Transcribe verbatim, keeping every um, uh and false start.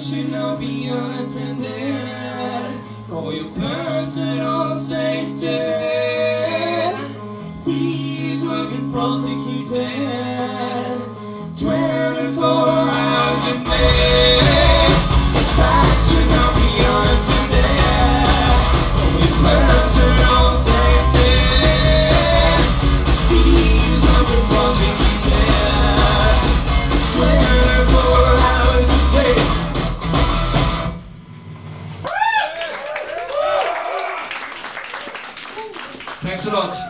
Should not be unattended for your personal safety. Thieves will be prosecuted twenty-four hours a day. That should not be unattended for your personal safety. Thieves will be prosecuted twenty-four hours a day. Thanks a lot.